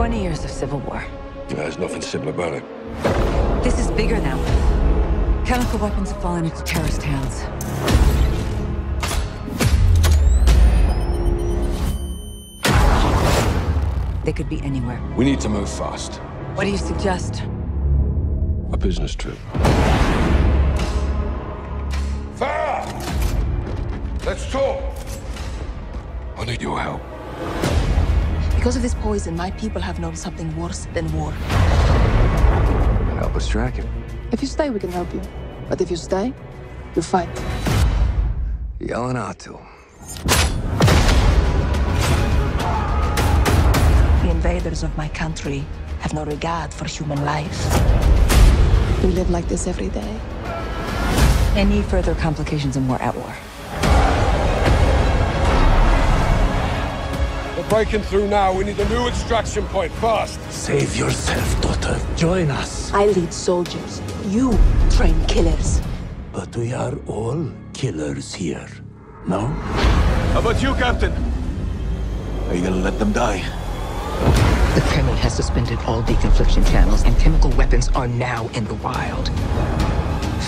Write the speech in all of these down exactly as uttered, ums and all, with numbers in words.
twenty years of civil war. There's nothing civil about it. This is bigger now. Chemical weapons have fallen into terrorist hands. They could be anywhere. We need to move fast. What do you suggest? A business trip. Farah! Let's talk! I need your help. Because of this poison, my people have known something worse than war. Help us track it. If you stay, we can help you. But if you stay, you fight. Yellonato. The invaders of my country have no regard for human life. We live like this every day. Any further complications and we're at war. We're breaking through now. We need a new extraction point fast. Save yourself, daughter. Join us. I lead soldiers. You train killers. But we are all killers here. No? How about you, Captain? Are you gonna let them die? The Kremlin has suspended all deconfliction channels, and chemical weapons are now in the wild.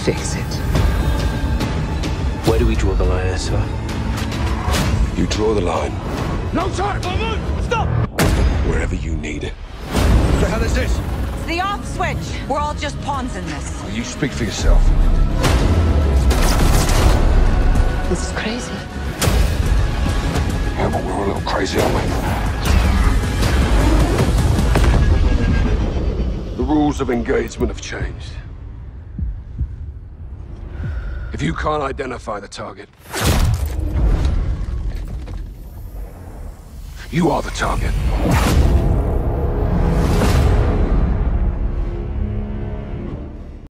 Fix it. Where do we draw the line, sir? You draw the line. No, sir! Stop! Wherever you need it. What the hell is this? It's the off switch. We're all just pawns in this. You speak for yourself. This is crazy. Yeah, but we're a little crazy, aren't we? The rules of engagement have changed. If you can't identify the target, you are the target.